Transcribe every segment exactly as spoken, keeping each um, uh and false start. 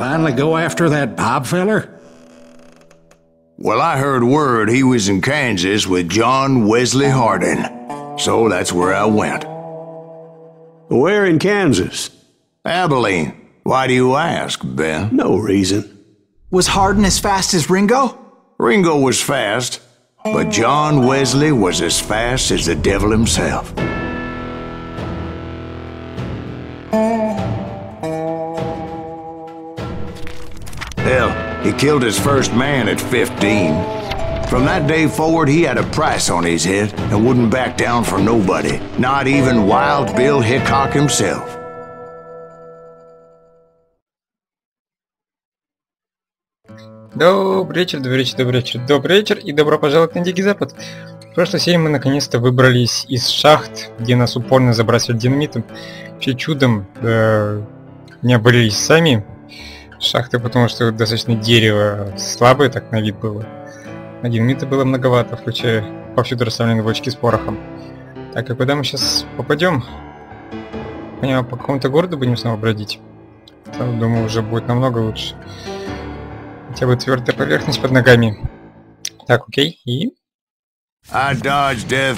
finally go after that Bob Feller? Well, I heard word he was in Kansas with John Wesley Hardin, so that's where I went. Where in Kansas? Abilene. Why do you ask, Ben? No reason. Was Hardin as fast as Ringo? Ringo was fast, but John Wesley was as fast as the devil himself. Hell, he killed his first man at fifteen. From that day forward, he had a price on his head and wouldn't back down for nobody, not even Wild Bill Hickok himself. Добрый вечер, добрый вечер, добрый вечер, добрый вечер и добро пожаловать на Дикий Запад. В прошлой серии мы наконец-то выбрались из шахт, где нас упорно забрасывали динамитом. Вообще чудом э, не обрелись сами шахты, потому что достаточно дерево слабое так на вид было. А динамита было многовато, включая повсюду расставленные бочки с порохом. Так, и куда мы сейчас попадем? Понимаю, по какому-то городу будем снова бродить. Там, думаю, уже будет намного лучше. Хотя бы твердая поверхность под ногами. Так, окей, и... Хорошее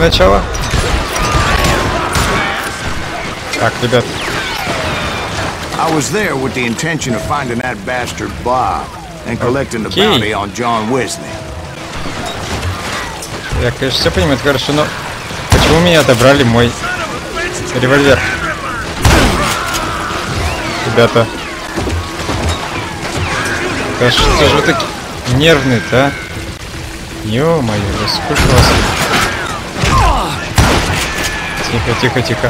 начало. Так, ребят. Окей. Я, конечно, все понимаю, это хорошо, но... Почему меня отобрали мой револьвер? Ребята, да что же вы такие нервные-то, а? Ё-моё, я сколько вас... Тихо, тихо, тихо.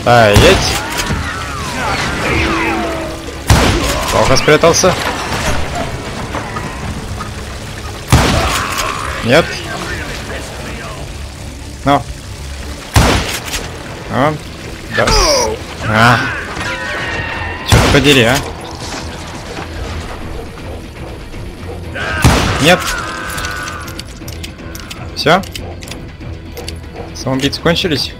Стоять. Плохо спрятался. Нет. Ну. Ну. Да. А, черт подери, а? Нет. Все? Самоубийцы кончились?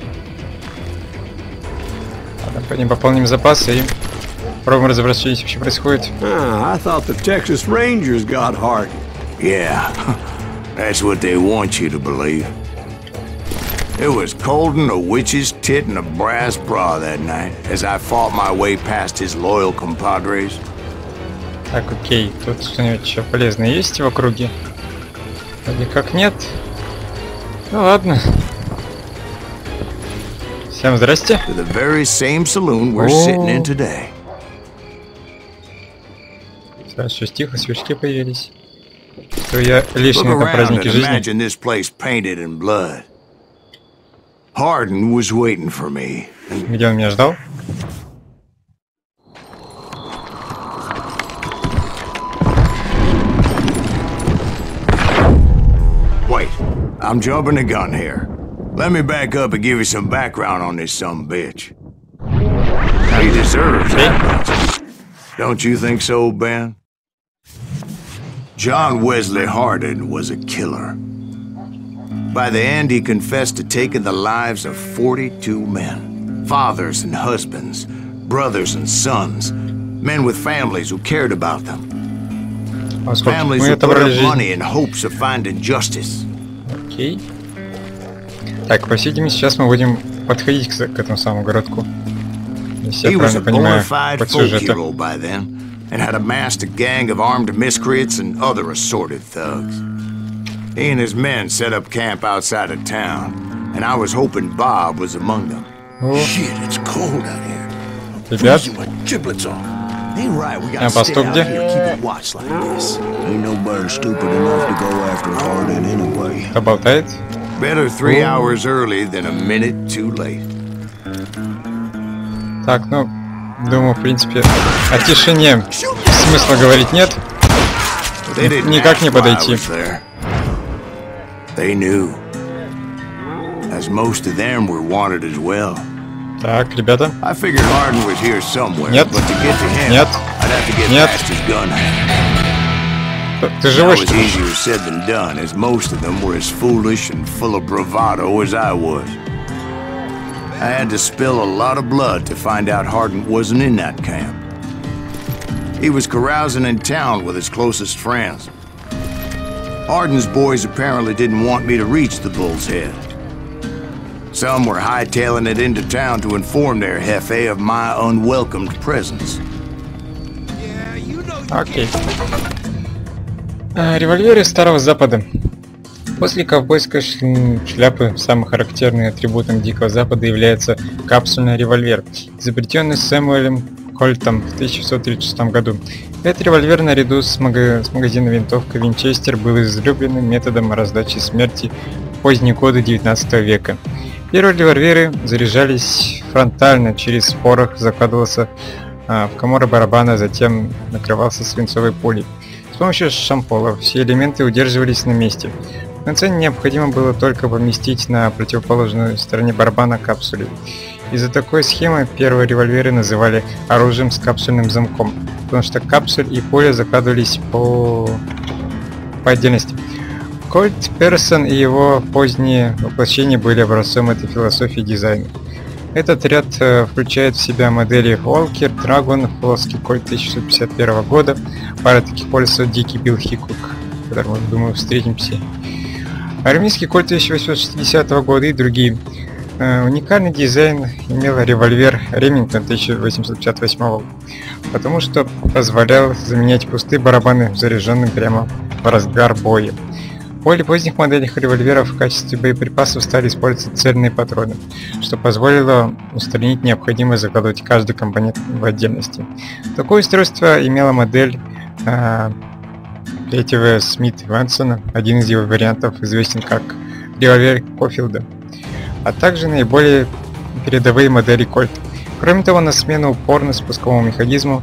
Ладно, пойдем пополним запасы и пробуем разобраться, что здесь вообще происходит. I thought the Texas Rangers got hard. Yeah, that's what they want you to believe. It was cold and a witch's tit and a brass bra that night as I fought my way past his loyal compadres. Так, окей, тут что-нибудь еще полезное есть в округе? Никак нет. Ну ладно. Всем здрасте. The very same saloon we're sitting in today. Сразу тихо, свечки появились. То я лишний на празднике жизни. Hardin was waiting for me. Где он меня ждал? Wait, I'm jumping the gun here. Let me back up and give you some background on this son of a bitch. He deserves it. Don't you think so, Ben? John Wesley Hardin was a killer. By the end, he confessed to taking the lives of forty-two men, fathers and husbands, brothers and sons, men with families who cared about them. Families who put up money in hopes of finding justice. Окей. Так, по сей день сейчас мы будем подходить к, к этому самому городку. Если я правильно понимаю, под сюжету. By then, and had amassed a gang of armed miscreants and other assorted thugs. He and his men set up camp outside of town, and I was hoping Bob was among them. Oh. Shit, it's cold out here. Ребят, на посту где? Кто болтает? Так, ну, думаю, в принципе, о тишине смысла говорить нет. Никак не подойти. They knew, as most of them were wanted as well. Так, ребята. I figured Hardin was here somewhere, нет. But to get to him, нет. I'd have to get нет. Past his gun. Ты живой, что ли? It was easier said than done, as most of them were as foolish and full of bravado as I was. I had to spill a lot of blood to find out Hardin wasn't in that camp. He was carousing in town with his closest friends. Hardin's boys apparently didn't want me to reach the Bull's Head. Some were hightailing it into town to inform their jefe of my unwelcomed presence. Окей. Okay. Револьверы Старого Запада. После ковбойской шляпы самым характерным атрибутом Дикого Запада является капсульный револьвер, изобретенный Сэмуэлем Кольтом в тысяча девятьсот тридцать шестом году. Этот револьвер наряду с, мага с магазиновой винтовкой Винчестер был излюбленным методом раздачи смерти в поздние годы девятнадцатого века. Первые револьверы заряжались фронтально, через порох закладывался а, в коморы барабана, затем накрывался свинцовой пулей. С помощью шамполов все элементы удерживались на месте. Нацель необходимо было только поместить на противоположной стороне барабана капсулы. Из-за такой схемы первые револьверы называли оружием с капсульным замком, потому что капсуль и пуля закладывались по, по отдельности. Кольт Петерсон и его поздние воплощения были образцом этой философии дизайна. Этот ряд э, включает в себя модели Walker, Dragon, плоский Кольт тысяча девятьсот пятьдесят первого года, пара таких полисов Дикий Билл Хикок, в котором, думаю, встретимся, армейский Кольт тысяча восемьсот шестидесятого года и другие. Э, уникальный дизайн имел револьвер Ремингтон тысяча восемьсот пятьдесят восьмого года, потому что позволял заменять пустые барабаны, заряженные прямо в разгар боя. В более поздних моделях револьверов в качестве боеприпасов стали использоваться цельные патроны, что позволило устранить необходимость закладывать каждый компонент в отдельности. Такое устройство имела модель э, третьего Смит-Вессона, один из его вариантов известен как револьвер Коффилда, а также наиболее передовые модели Кольт. Кроме того, на смену упорно спусковому механизму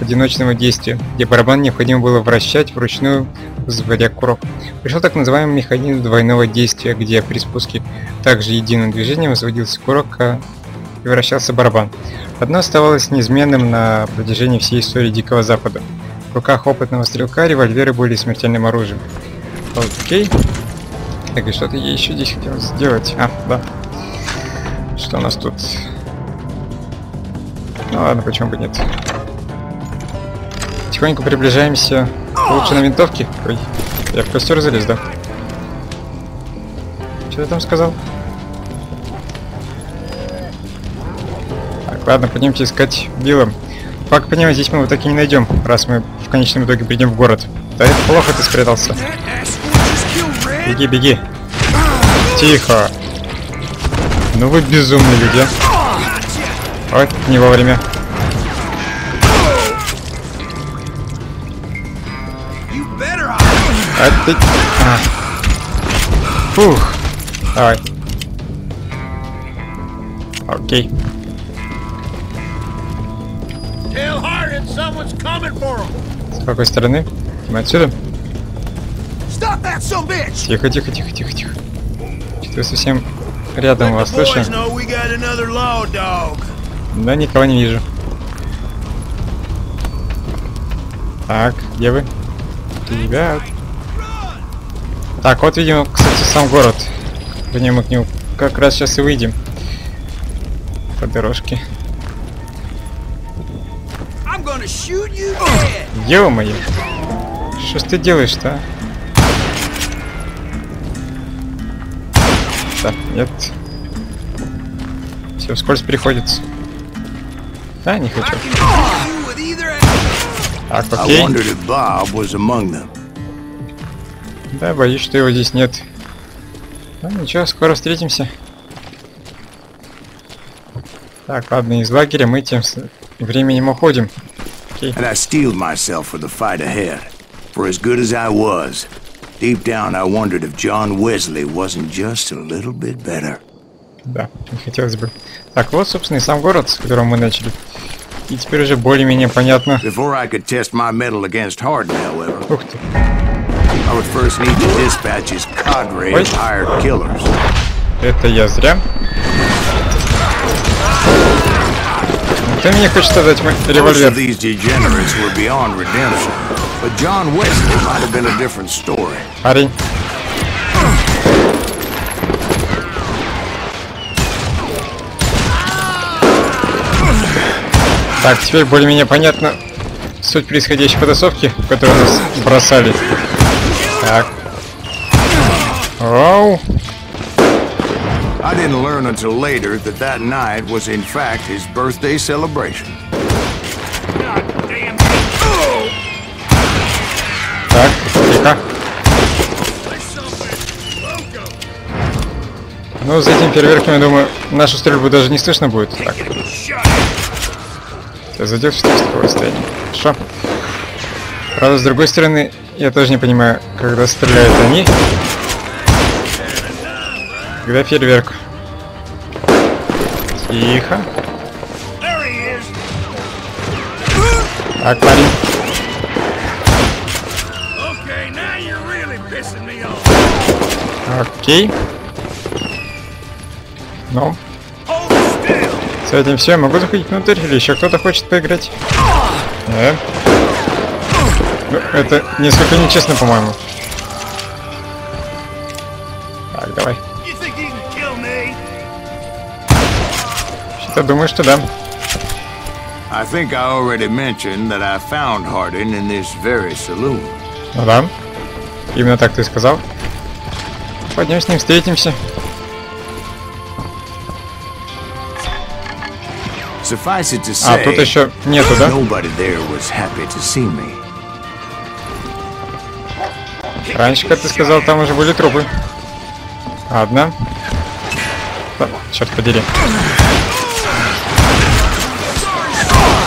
одиночного действия, где барабан необходимо было вращать вручную, взводя курок. Пришел так называемый механизм двойного действия, где при спуске также единым движением взводился курок и вращался барабан. Одно оставалось неизменным на протяжении всей истории Дикого Запада. В руках опытного стрелка револьверы были смертельным оружием. Окей. Так, и что-то я еще здесь хотел сделать. А, да. Что у нас тут? Ну ладно, почему бы нет. Тихонько приближаемся. Лучше на винтовке. Ой, я в костер залез, да? Что ты там сказал? Так, ладно, пойдемте искать Билла. Пока понимаю, здесь мы его так и не найдем, раз мы в конечном итоге придем в город. Да это плохо, ты спрятался. Беги, беги. Тихо. Ну вы безумные люди. Вот, не вовремя. А ты... а. Фух. Давай. Окей. С какой стороны? Мы отсюда? Тихо, тихо, тихо, тихо, тихо. Что-то совсем рядом вас слышу. Да, никого не вижу. Так, где вы? Ребят. Так, вот, видимо, кстати, сам город. Вернее, мы к нему как раз сейчас и выйдем. По дорожке. Ё-моё. Что ж ты делаешь-то, а? Так, нет. Все, вскользь приходится. Да, не хочу. Так, окей. Да, боюсь, что его здесь нет. Ну ничего, скоро встретимся. Так, ладно, из лагеря мы тем временем уходим. Окей. Да, не хотелось бы. Так, вот, собственно, и сам город, с которым мы начали. И теперь уже более-менее понятно. Ух ты. Это я зря. Ты мне хочешь отдать мой револьвер? Парень. Так, теперь более-менее понятно суть происходящей потасовки, в которую нас бросали. Так. Оу. I didn't learn until later that that night was in fact his birthday celebration. Так, тихо. Ну, за этим переверком, я думаю, нашу стрельбу даже не слышно будет. Так. Ты задержишься с такого расстояния. Хорошо. Правда, с другой стороны, я тоже не понимаю, когда стреляют они. Когда фейерверк. Тихо. Так, парень. Окей. Ну. С этим все. Могу заходить внутрь? Или еще кто-то хочет поиграть? Нет. Это несколько нечестно, по-моему. Так, давай. Что-то думаю, что да. I think I already mentioned that I found Hardin in this very saloon. Ну да. Именно так ты сказал. Пойдем с ним встретимся. А, тут еще нету, да? Раньше, как ты сказал, там уже были трупы. Одна. Да, черт подери.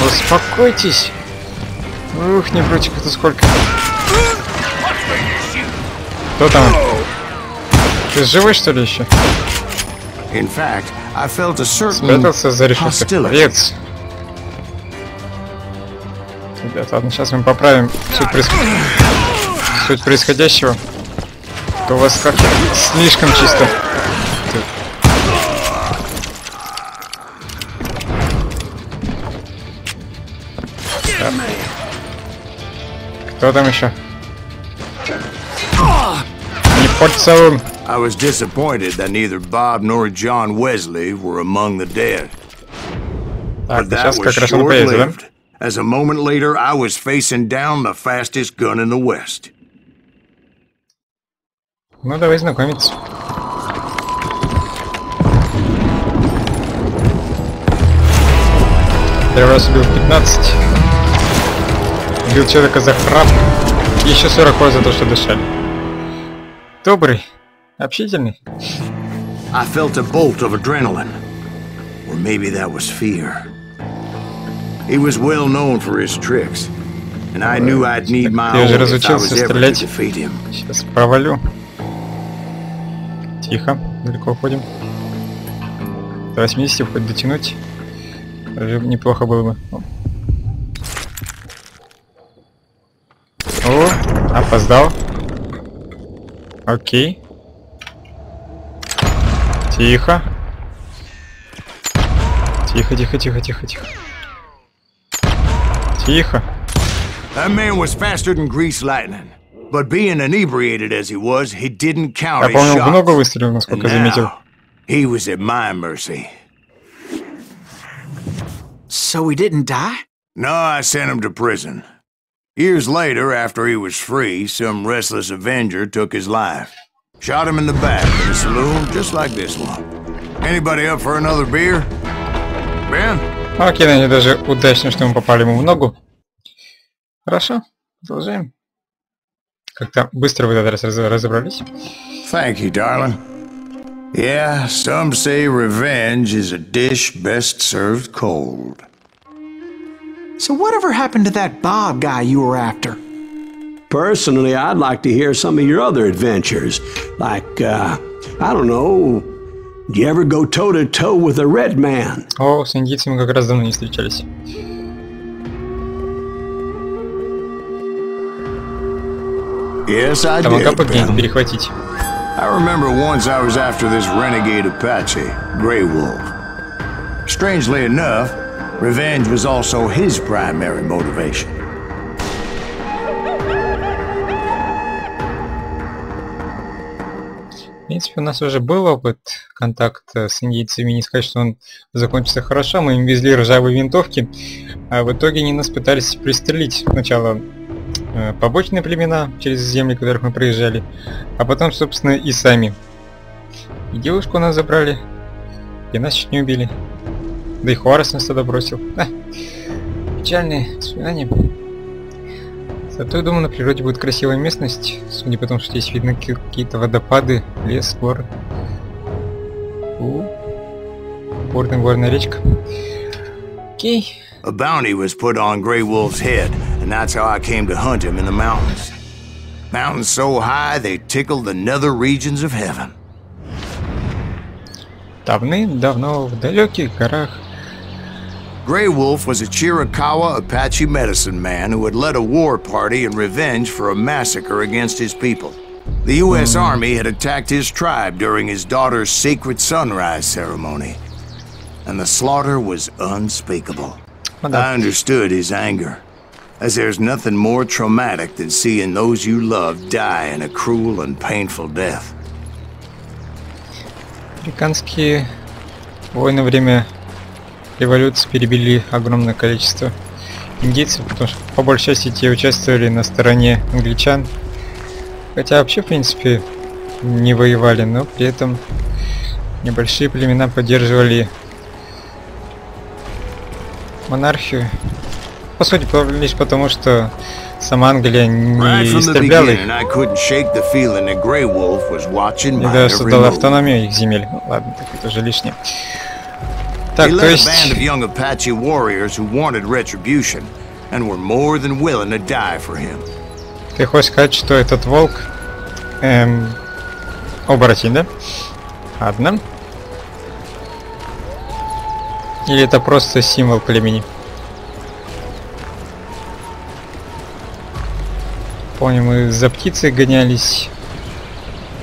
Успокойтесь. Ух, не прочек, это сколько. Кто там? Ты живой, что ли, еще? Спрятался за решеткой. Рец. Ребят, ладно, сейчас мы поправим суть, проис... суть происходящего. То у вас как-то слишком чисто. Так. Кто там еще? Не портится он. I was disappointed that neither Bob nor John Wesley were among the dead. But that was short-lived, as a moment later I was facing down the fastest gun in the West. Ну давай знакомиться. Первый раз убил пятнадцать. Убил человека за храп. Еще сорок за то, что дышали. Добрый. Общительный. I felt a bolt of adrenaline, or maybe that was fear. He was well known for his tricks, and I knew I'd need my own if I was ever to defeat him. Сейчас провалю. Тихо, далеко уходим. До восьмидесяти хоть дотянуть. Даже неплохо было бы. О, опоздал. Окей. Тихо. Тихо, тихо, тихо, тихо, тихо. Тихо. Я помню, много выстрелил, насколько заметил. So he didn't die? No, I sent him to prison. Years later, after he was free, some restless avenger took his life. Shot him in the back in the saloon, just like this one. Anybody up for another beer? Ben? Окей, наверное, даже удачно, что мы попали ему в ногу. Хорошо, продолжаем. Как-то быстро в этот раз разобрались. Thank you, darling. Yeah, some say revenge is a dish best served cold. So whatever happened to that Bob guy you were after? Personally, I'd like to hear some of your other adventures. Like, uh, I don't know, do you ever go toe-to-toe with a red man? О, с индийцами как раз давно не встречались. Yes, I did. Перехватить. I remember once I was after this renegade Apache, Grey Wolf. Strangely enough, revenge was also his primary motivation. принципе, у нас уже был опыт контакта с индейцами. Не сказать, что он закончился хорошо. Мы им везли ржавые винтовки, а в итоге они нас пытались пристрелить. Сначала э, побочные племена, через земли, которых мы проезжали, а потом, собственно, и сами. И девушку нас забрали, и нас чуть не убили. Да и Хуарес нас тогда бросил. А, печальные воспоминания. Зато, я думаю, на природе будет красивая местность, судя по тому, что здесь видно какие-то водопады, лес, горы. Горная горная речка. Окей. A bounty was put on Grey Wolf's head, and that's how I came to hunt him in the mountains. Mountains so high they tickled the nether regions of heaven. Давным-давно в далеких горах. Grey Wolf was a Chiricahua Apache medicine man who had led a war party in revenge for a massacre against his people. The U S Army had attacked his tribe during his daughter's sacred sunrise ceremony, and the slaughter was unspeakable. I understood his anger, as there's nothing more traumatic than seeing those you love die in a cruel and painful death. Американские войны время революции перебили огромное количество индейцев, потому что по большей части те участвовали на стороне англичан, хотя вообще в принципе не воевали, но при этом небольшие племена поддерживали монархию, по сути лишь потому, что сама Англия не истребляла их и даже создала автономию их земель. Ну, ладно, так это уже лишнее. Так, то есть... Ты хочешь сказать, что этот волк... Эм... Оборотень, да? Ладно. Или это просто символ племени? Помню, мы за птицей гонялись,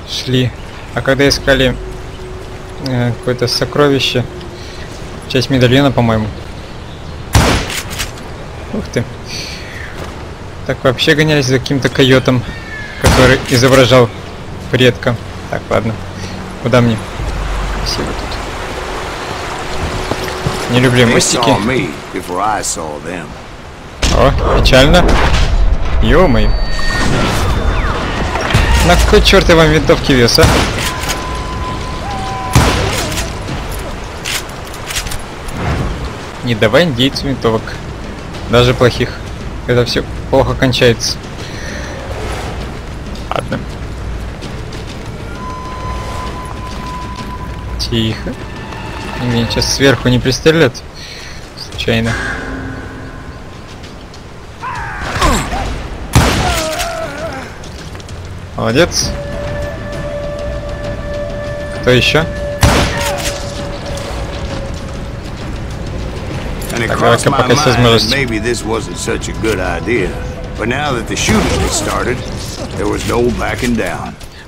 шли. А когда искали э, какое-то сокровище... Часть медальона, по-моему. Ух ты. Так вообще гонялись за каким-то койотом, который изображал предка. Так, ладно. Куда мне? Спасибо тут. Не люблю мостики. О, печально. Ё-моё. На какой черт я вам винтовки вез, а? Не давай индейцу винтовок, даже плохих. Это все плохо кончается. Ладно. Тихо. Меня сейчас сверху не пристрелят. Случайно. Молодец. Кто еще? Так, давай-ка пока есть возможность.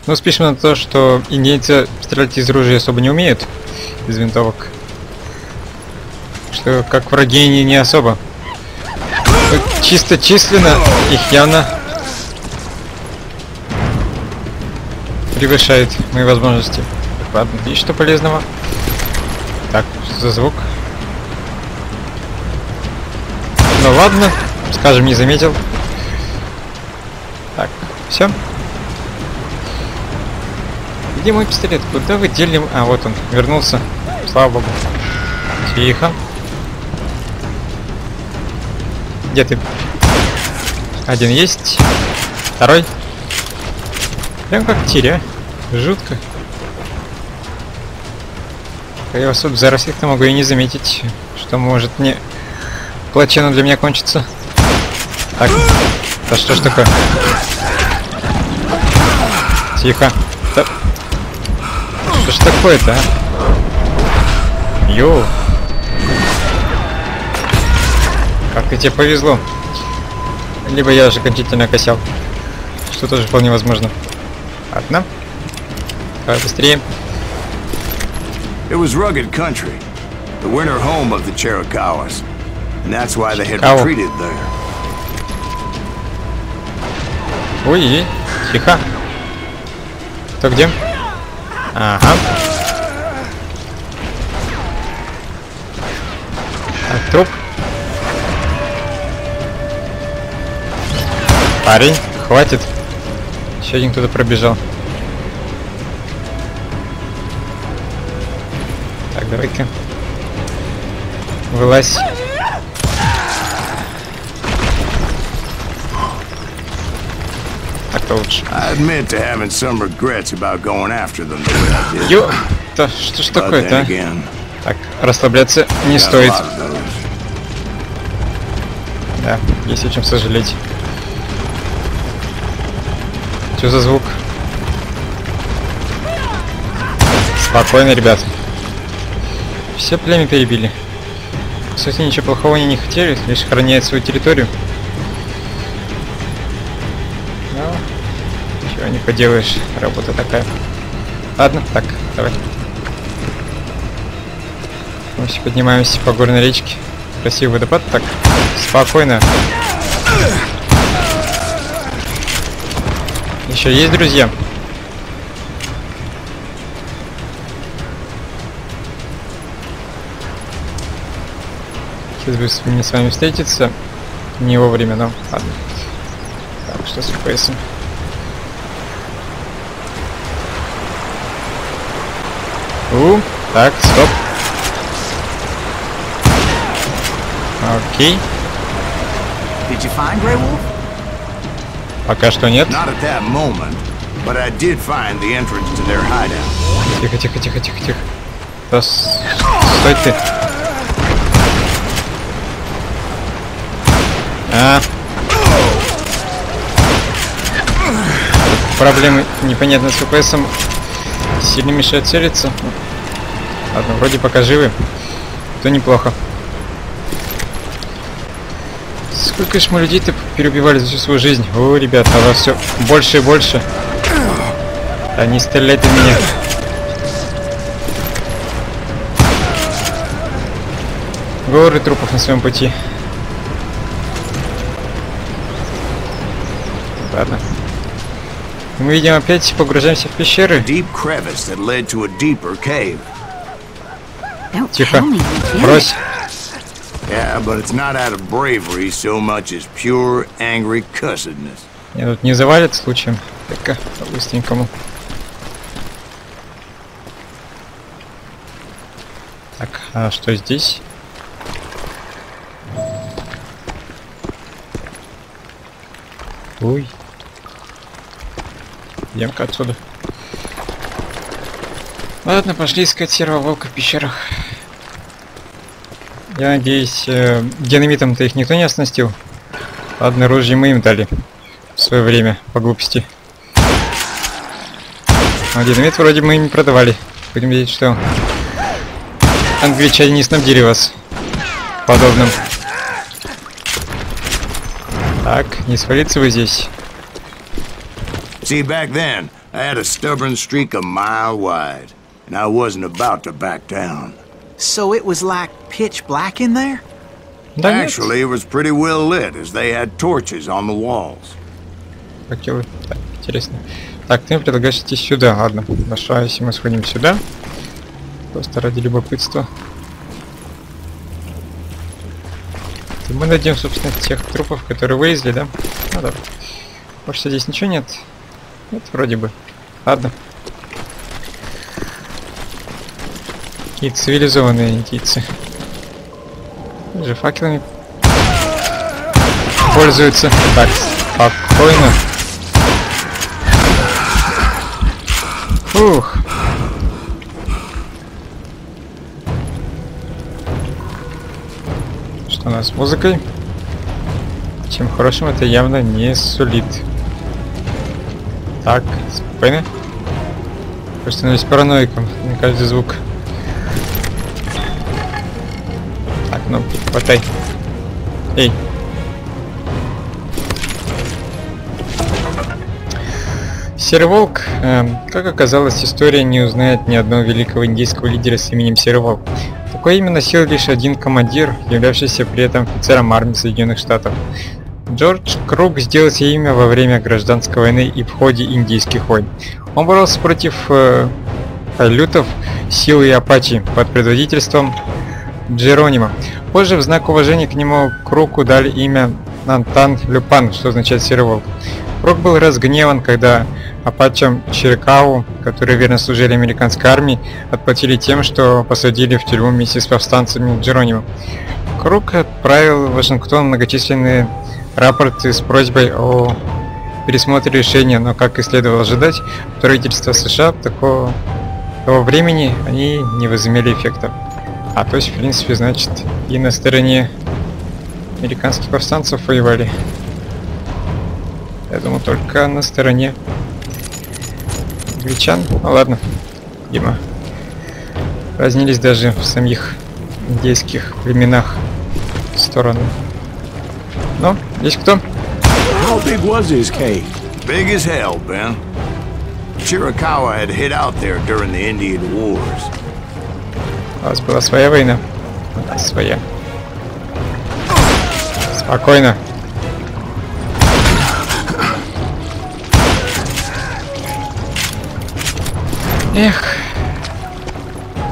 Но спишем на то, что индейцы стрелять из ружья особо не умеют, из винтовок. Что как враги они не особо. Тут чисто численно их явно превышает мои возможности. Ладно, и что полезного? Так, что за звук? Ну ладно, скажем, не заметил. Так, все. Где мой пистолет? Куда вы делим? А, вот он, вернулся. Слава богу. Тихо. Где ты? Один есть. Второй. Прям как тиря. Жутко. Я особо зарастить-то могу и не заметить, что может мне... Плачено для меня кончится. Так. Да что ж такое? Тихо. Да. Что ж такое-то, а? Йоу. Как и тебе повезло. Либо я уже окончательно косял. Что тоже вполне возможно. Ладно. Давай быстрее. And that's why they had retreated there. Ой, тихо. Кто где? Ага. Так, труп. Парень, хватит. Еще один кто-то пробежал. Так, давай-ка. Вылазь. Так-то лучше. Ё... Да, что ж такое-то, а? Так, расслабляться не стоит. Да, есть о чем сожалеть. Что за звук? Спокойно, ребят. Все племя перебили. По сути, ничего плохого они не хотели, лишь охраняют свою территорию. Но ничего не поделаешь, работа такая. Ладно, так, давай. Мы все поднимаемся по горной речке. Красивый водопад, так. Спокойно. Еще есть, друзья? Сейчас бы мне с вами встретиться. Не вовремя, но ладно. Так, что с эф пи эсом? У, так, стоп. Окей. Пока что нет. Тихо, тихо, тихо, тихо, тихо. Да, стой ты. А. Проблемы непонятно с ФПСом. Сильно мешает целиться. Ладно, вроде пока живы. То неплохо. Сколько ж мы людей-то переубивали за всю свою жизнь. О, ребята, у вас все больше и больше. Да не стреляйте в меня. Горы трупов на своем пути. Ладно. Мы, видимо, опять погружаемся в пещеры. Тихо. Брось. Меня тут не завалит случаем. Так-ка, по-быстренькому. Так, а что здесь? Ой. Идем-ка отсюда. Ладно, пошли искать серого волка в пещерах. Я надеюсь, э, динамитом-то их никто не оснастил. Ладно, ружье мы им дали в свое время, по глупости. А динамит вроде мы им не продавали. Будем видеть, что англичане не снабдили вас подобным. Так, не свалиться вы здесь. See, back then, I had a stubborn streak a mile wide, and I wasn't about to back down. So it was like pitch black in there? Actually, it was pretty well lit, as they had torches on the walls. Так, интересно. Так, ты мне предлагаешь идти сюда. Ладно, хорошо, если мы сходим сюда. Просто ради любопытства. И мы найдем, собственно, тех трупов, которые вылезли, да? Ну да. Может, здесь ничего нет? Нет, вроде бы. Ладно. И цивилизованные индейцы. Же факелами пользуются. Так, спокойно. Фух. Что у нас с музыкой? Чем хорошим это явно не сулит. Так, спокойно. Просто становлюсь параноиком на каждый звук. Так, кнопки, хватай. Эй. Серый волк. Э, как оказалось, история не узнает ни одного великого индийского лидера с именем Серый волк. Такое имя носил лишь один командир, являвшийся при этом офицером армии Соединенных Штатов. Джордж Крук сделал себе имя во время гражданской войны и в ходе индийских войн. Он боролся против э, салютов силы Апачи под предводительством Джеронима. Позже в знак уважения к нему Круку дали имя Нантан Люпан, что означает «серый волк». Крук был разгневан, когда апачам Чирикау, которые верно служили американской армии, отплатили тем, что посадили в тюрьму вместе с повстанцами Джеронимо. Крук отправил в Вашингтон многочисленные рапорты с просьбой о пересмотре решения, но, как и следовало ожидать, правительство США такого того времени они не возымели эффекта. А то есть, в принципе, значит, и на стороне американских повстанцев воевали. Я думаю, только на стороне англичан. Ну ладно, Дима. Разнились даже в самих индейских племенах в сторону. Но, здесь кто? How big was this cave? Big as hell, Ben. Chiricahua had hid out there during the Indian Wars. У нас была своя война. У нас своя. Спокойно. Эх,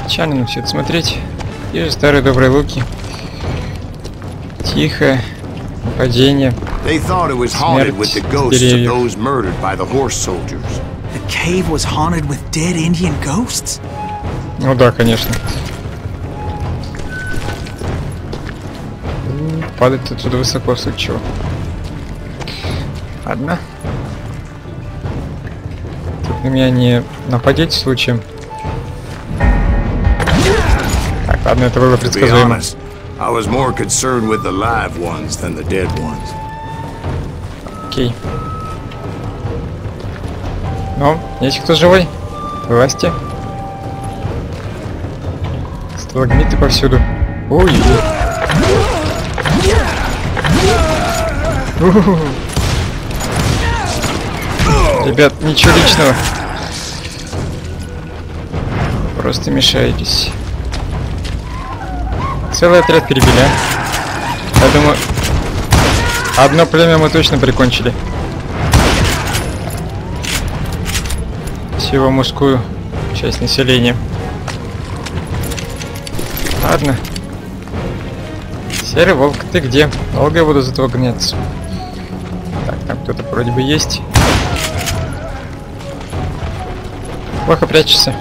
печально на все это смотреть. Те же старые добрые луки. Тихо. Падение. They thought it was haunted with the ghosts of those murdered by the horse soldiers. The cave was haunted with dead Indian ghosts? Ну да, конечно. Падать отсюда высоко, в случае чего. Ладно. Тут на меня не нападете случаем. Так, ладно, это было предсказуемо. I was more concerned with the live ones than the dead ones. Окей. Ну, есть кто живой? Власти. Сталагмиты повсюду. Ой. Ребят, ничего личного. Просто мешаетесь. Целый отряд перебили, а? Я думаю, одно племя мы точно прикончили. Всего мужскую часть населения. Ладно. Серый волк, ты где? Долго я буду за того гнаться. Так, там кто-то вроде бы есть. Плохо прячешься.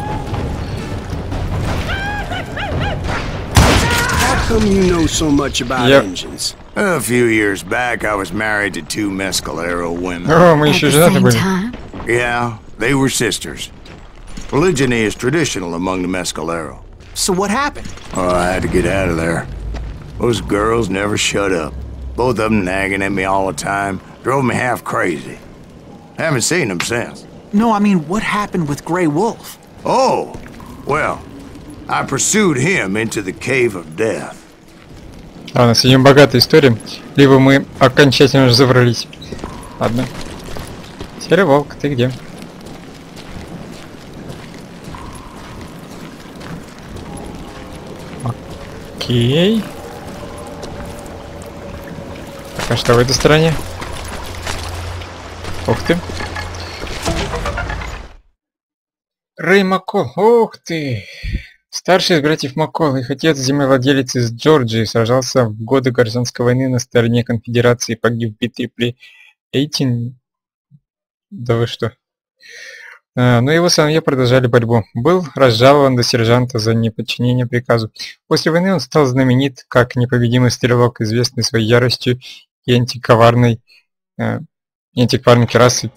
You know so much about engines. A few years back, I was married to two Mescalero women. Oh, мы еще женаты были. Yeah, they were sisters. Polygyny is traditional among the Mescalero. So what happened? Oh, I had to get out of there. Those girls never shut up. Both of them nagging at me all the time, drove me half crazy. Haven't seen them since. No, I mean, what happened with Grey Wolf? Oh, well, I pursued him into the cave of death. А, у нас идёт богатая история. Либо мы окончательно уже забрались. Ладно. Серый волк, ты где? Окей. Так, а что в этой стороне? Ух ты. Рэй Маккол, ух ты. Старший из братьев Маккол, их отец, землевладелец из Джорджии, сражался в годы Гражданской войны на стороне конфедерации и погиб в битве при Эйтин... Да вы что? А, но его сыновья продолжали борьбу. Был разжалован до сержанта за неподчинение приказу. После войны он стал знаменит как непобедимый стрелок, известный своей яростью и антиковарной, э, антикварной расой.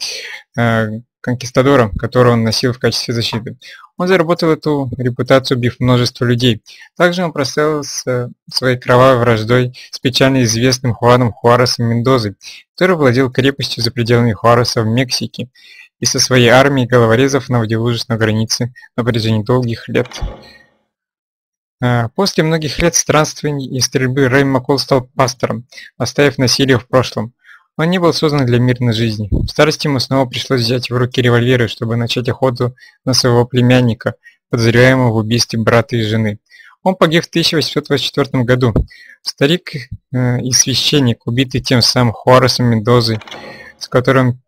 Э, конкистадором, которого он носил в качестве защиты. Он заработал эту репутацию, убив множество людей. Также он прославился своей кровавой враждой с печально известным Хуаном Хуаресом Мендозой, который владел крепостью за пределами Хуареса в Мексике и со своей армией головорезов наводил ужас на границе на протяжении долгих лет. После многих лет странствий и стрельбы Рэй Маккол стал пастором, оставив насилие в прошлом. Он не был создан для мирной жизни. В старости ему снова пришлось взять в руки револьверы, чтобы начать охоту на своего племянника, подозреваемого в убийстве брата и жены. Он погиб в тысяча восемьсот двадцать четвёртом году. Старик э, и священник, убитый тем самым Хуаресом Мендозой, с которым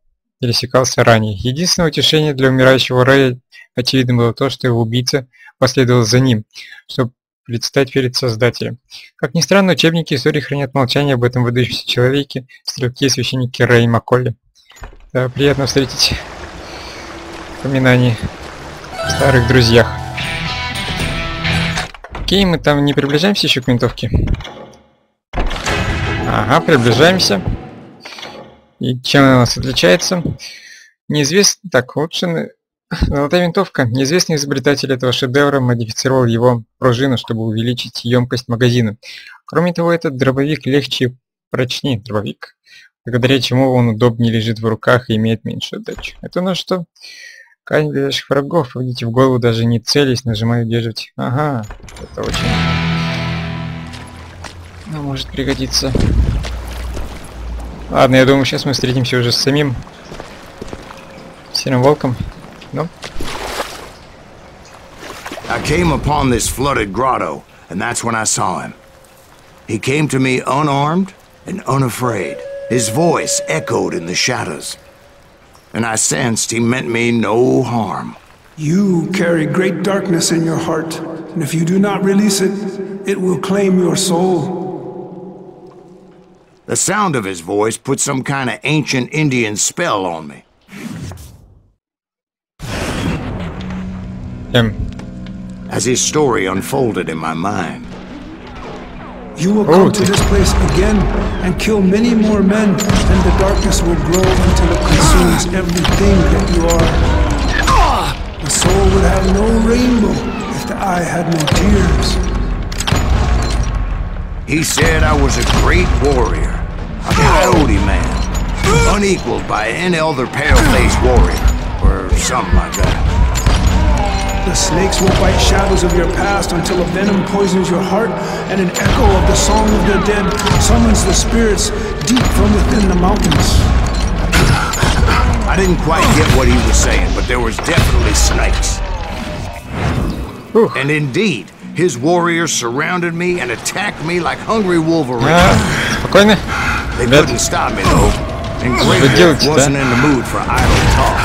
пересекался ранее. Единственное утешение для умирающего Рэя, очевидно, было то, что его убийца последовал за ним, чтобы предстать перед Создателем. Как ни странно, учебники истории хранят молчание об этом выдающемся человеке, стрелке и священнике Рэе Макколле. Да, приятно встретить упоминание о старых друзьях. Окей, мы там не приближаемся еще к винтовке? Ага, приближаемся. И чем она у нас отличается? Неизвестно. Так, улучшена золотая винтовка. Неизвестный изобретатель этого шедевра модифицировал его пружину, чтобы увеличить емкость магазина. Кроме того, этот дробовик легче и прочнее дробовик, благодаря чему он удобнее лежит в руках и имеет меньшую отдачу. Это на что? Камень ближайших врагов. Видите, в голову даже не целясь, нажимаю удерживать. Ага, это очень... Ну, может пригодиться. Ладно, я думаю, сейчас мы встретимся уже с самим серым волком. Ну? I came upon this flooded grotto, and that's when I saw him. He came to me unarmed and unafraid. His voice echoed in the shadows, and I sensed he meant me no harm. You carry great darkness in your heart, and if you do not release it, it will claim your soul. The sound of his voice put some kind of ancient Indian spell on me. Him. As his story unfolded in my mind. You will come to this place again and kill many more men, and the darkness will grow until it consumes everything that you are. The soul would have no rainbow if the eye had no tears. He said I was a great warrior, a coyote man, unequaled by any other pale-faced warrior, or something like that. The snakes will bite shadows of your past until a venom poisons your heart, and an echo of the song of the dead summons the spirits deep from within the mountains. I didn't quite get what he was saying, but there was definitely snakes. And indeed, his warriors surrounded me and attacked me like hungry wolverines. Yeah. They couldn't stop me though, and Grey Wolf wasn't in the mood for idle talk.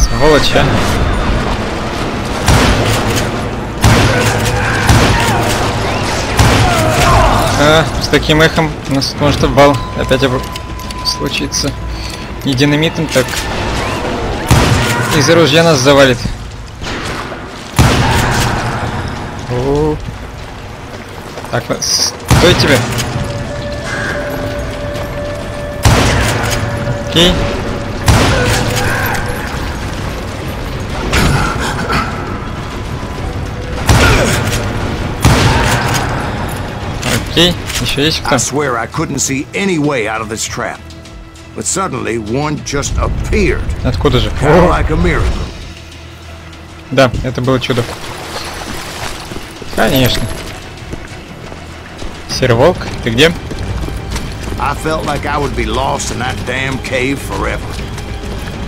Сволочь, а? А, с таким эхом у нас может обвал опять случиться. Не динамитом, так из оружия нас завалит. О-о-о. Так, стой тебе. Окей. Окей, еще есть кто? But suddenly one just appeared. Откуда же? Like a miracle. Да, это было чудо. Конечно. Серый волк, ты где? I felt like I would be lost in that damn cave forever.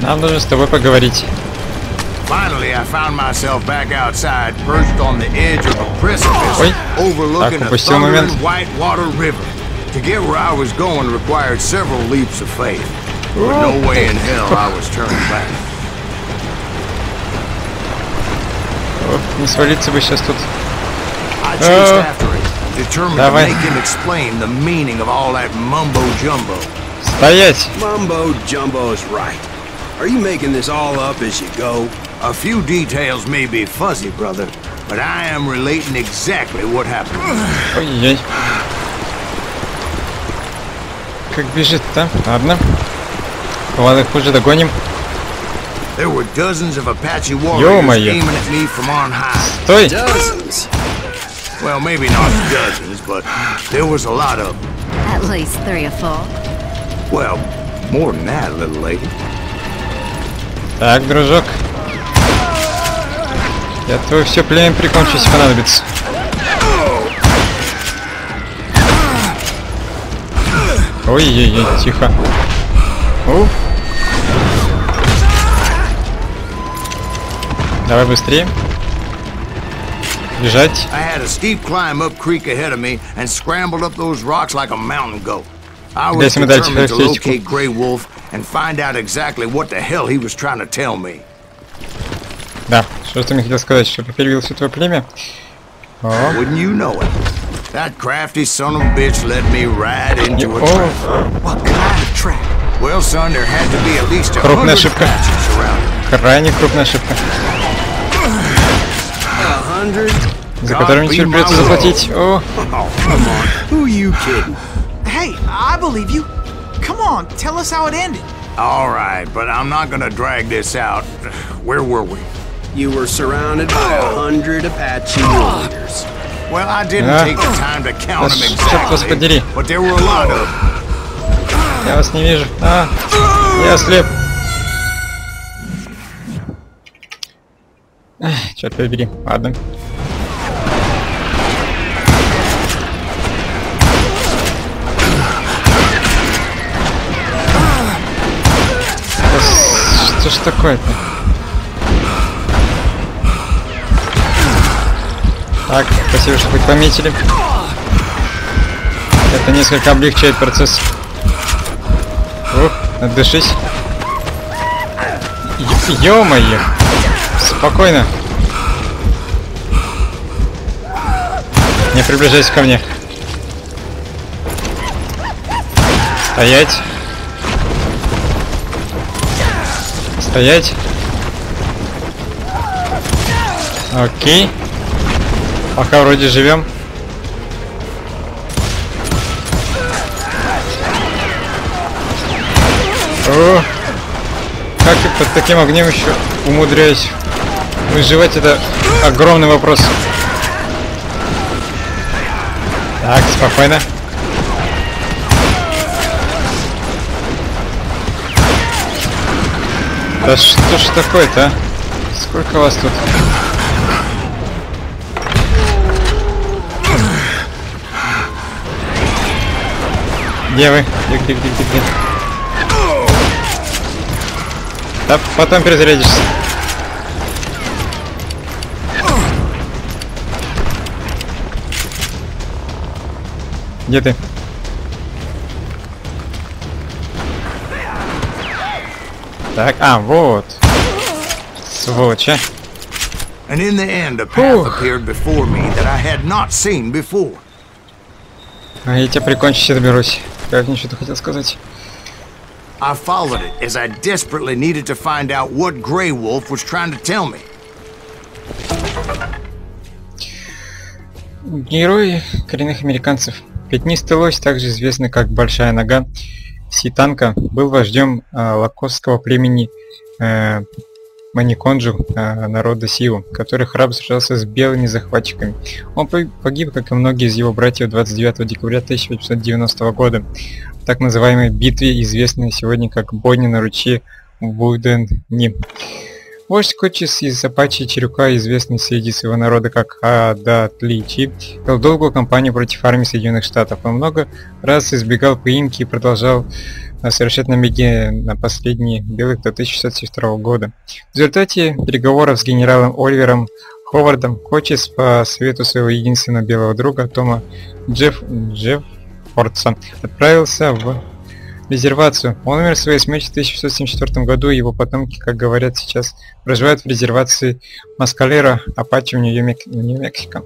Нам нужно с тобой поговорить. Finally, I found myself back outside, perched on the edge of a precipice, overlooking a thundering white water river. To get where I was going required several leaps of faith. There was no way in hell I was turning back. Не свалиться бы сейчас тут. I chased after it, determined to make him explain the meaning of all that mumbo jumbo. Стоять! Mumbo jumbo is right. Are you making this all up as you go? A few details may be fuzzy, brother, but I am relating exactly what happened. Ой-ой. Как бежит-то? Ладно. Ладно, их уже догоним. Ё-моё. Стой! Так, дружок. Я твое все племя прикончу, если понадобится. Ой-ой-ой, тихо. Уф. Давай быстрее. Бежать. I had a steep climb up creek ahead of me and scrambled up those rocks like a mountain goat. I was determined to locate Grey Wolf and find out exactly what the hell he was trying to tell me. Да, что ты мне хотел сказать, что попередил все твое племя? Wouldn't you know it? That crafty son of a bitch led me right into a trap. What kind of trap? Well, son, there had to be at least a hundred patches around. Крайне крупная ошибка. За которыми теперь придется заплатить. О. Who you kidding? Hey, I believe you. Come on, tell us how it ended. All right, but I'm not gonna drag this out. Where were we? You were surrounded by a hundred Apache warriors. Well, I didn't take the time to count them exactly, but there were a lot of. Я вас не вижу. А, я слеп. Черт побери. Ладно. Что ж такое-то? Так, спасибо, что хоть пометили. Это несколько облегчает процесс. Ух, отдышись. Ё-моё! Спокойно. Не приближайся ко мне. Стоять. Стоять. Окей. Пока вроде живем. О, как и под таким огнем еще умудряюсь выживать, это огромный вопрос. Так, спокойно. Да что ж такое-то, а? Сколько вас тут? Где вы? Где, где, где, где, где? Да потом перезарядишься. Где ты? Так, а вот. Сволочь. And in the end, a path appeared before me that I had not seen before. А я тебя прикончить доберусь. Как мне что-то хотел сказать? I followed it as I desperately needed to find out what Grey Wolf was trying to tell me. Герои коренных американцев. Пятнистый лось, также известный как Большая Нога. Ситанка был вождем э, лакосского племени э, Маниконджу, э, народа Сиу, который храбро сражался с белыми захватчиками. Он погиб, как и многие из его братьев, двадцать девятого декабря тысяча восемьсот девяностого года в так называемой битве, известной сегодня как бойня на ручье Wounded Knee. Вождь Кочис из Апачи Чирюка, известный среди своего народа как Аdat Личи, вел долгую кампанию против армии Соединенных Штатов. Он много раз избегал поимки и продолжал совершать набеги на последние белых до тысяча шестьсот семьдесят второго года. В результате переговоров с генералом Оливером Ховардом Кочис по совету своего единственного белого друга Тома Джефф, Джефф Фордса отправился в резервацию. Он умер своей смертью в тысяча шестьсот семьдесят четвёртом году, и его потомки, как говорят сейчас, проживают в резервации Мескалеро, Апачи в Нью-Мексико.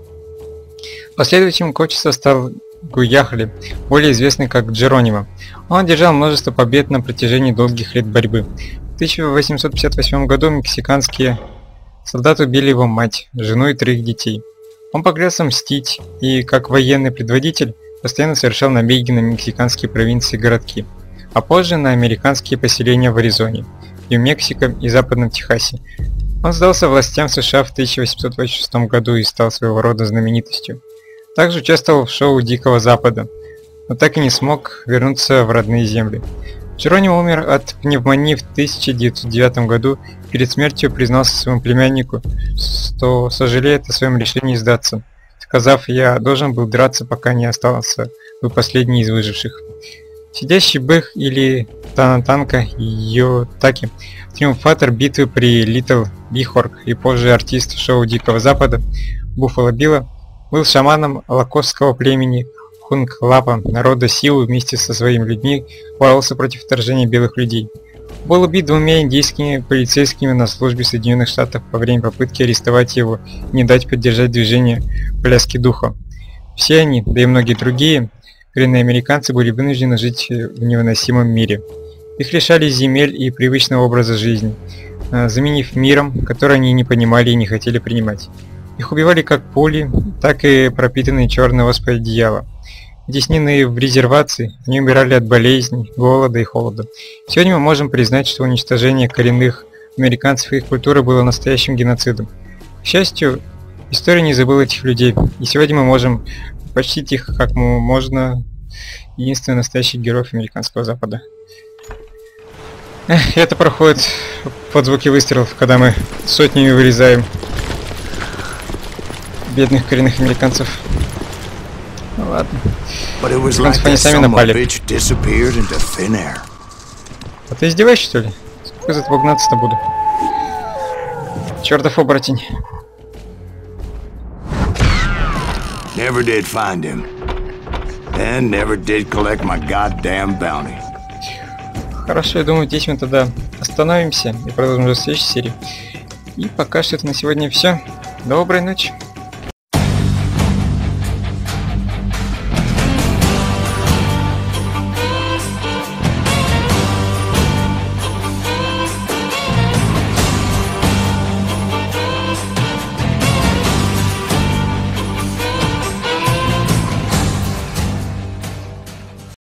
Последующим Кочиса стал Гуяхли, более известный как Джеронимо. Он одержал множество побед на протяжении долгих лет борьбы. В тысяча восемьсот пятьдесят восьмом году мексиканские солдаты убили его мать, жену и трех детей. Он поклялся мстить и, как военный предводитель, постоянно совершал набеги на мексиканские провинции и городки, а позже на американские поселения в Аризоне, Нью-Мексико и Западном Техасе. Он сдался властям США в тысяча восемьсот двадцать шестом году и стал своего рода знаменитостью. Также участвовал в шоу «Дикого Запада», но так и не смог вернуться в родные земли. Джеронимо умер от пневмонии в тысяча девятьсот девятом году, перед смертью признался своему племяннику, что сожалеет о своем решении сдаться, сказав: «Я должен был драться, пока не остался бы последний из выживших». Сидящий Бэх или Танатанка Йотаки, триумфатор битвы при Литл Бихорг и позже артист шоу «Дикого Запада», Буффало Билла, был шаманом лакосского племени Хунклапа, народа Силы, вместе со своими людьми боролся против вторжения белых людей. Был убит двумя индейскими полицейскими на службе Соединенных Штатов во время попытки арестовать его и не дать поддержать движение «Пляски духа». Все они, да и многие другие, коренные американцы были вынуждены жить в невыносимом мире. Их лишали земель и привычного образа жизни, заменив миром, который они не понимали и не хотели принимать. Их убивали как пули, так и пропитанные черной оспой одеяла. Тесненные в резервации, они умирали от болезней, голода и холода. Сегодня мы можем признать, что уничтожение коренных американцев и их культуры было настоящим геноцидом. К счастью, история не забыла этих людей, и сегодня мы можем почтить их, как можно, единственных настоящих героев американского Запада. Эх, это проходит под звуки выстрелов, когда мы сотнями вырезаем бедных коренных американцев. Ну ладно. Американцев они сами напали. А ты издеваешься, что ли? Сколько за этого гнаться-то буду? Чертов оборотень. Never did find him. And never did collect my goddamn bounty. Хорошо, я думаю, здесь мы тогда остановимся и продолжим в следующей серии. И пока что это на сегодня все. Доброй ночи.